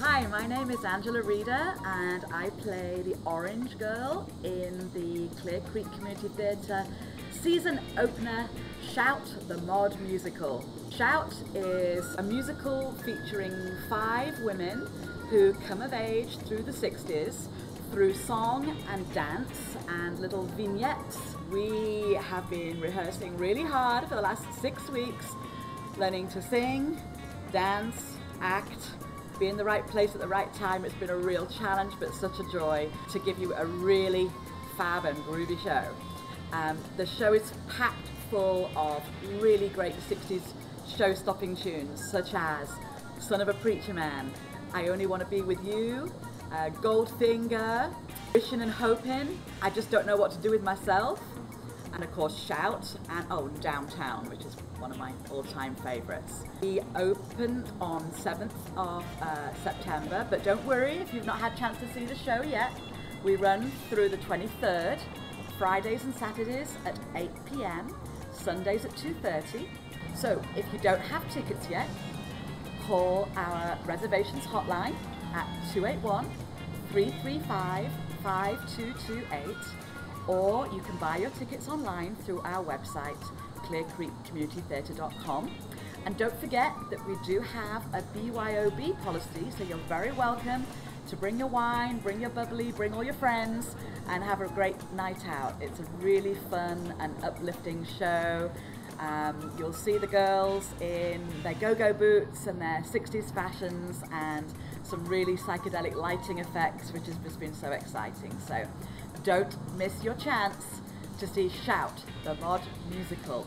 Hi, my name is Angela Reeder and I play the Orange Girl in the Clear Creek Community Theatre season opener, Shout! The Mod Musical. Shout! Is a musical featuring 5 women who come of age through the 60s through song and dance and little vignettes. We have been rehearsing really hard for the last 6 weeks, learning to sing, dance, act, be in the right place at the right time. It's been a real challenge, but such a joy to give you a really fab and groovy show. The show is packed full of really great 60s show-stopping tunes, such as Son of a Preacher Man, I Only Want to Be With You, Goldfinger, Wishing and Hoping, I Just Don't Know What To Do With Myself, and of course Shout, and Downtown, which is one of my all-time favourites. We opened on 7th of September, but don't worry if you've not had a chance to see the show yet. We run through the 23rd, Fridays and Saturdays at 8 p.m, Sundays at 2:30. So if you don't have tickets yet, call our reservations hotline at 281-335-5228, or you can buy your tickets online through our website, clearcreekcommunitytheatre.com. And don't forget that we do have a BYOB policy, so you're very welcome to bring your wine, bring your bubbly, bring all your friends, and have a great night out. It's a really fun and uplifting show. You'll see the girls in their go-go boots and their 60s fashions and some really psychedelic lighting effects, which has just been so exciting. So don't miss your chance to see Shout! The Mod Musical.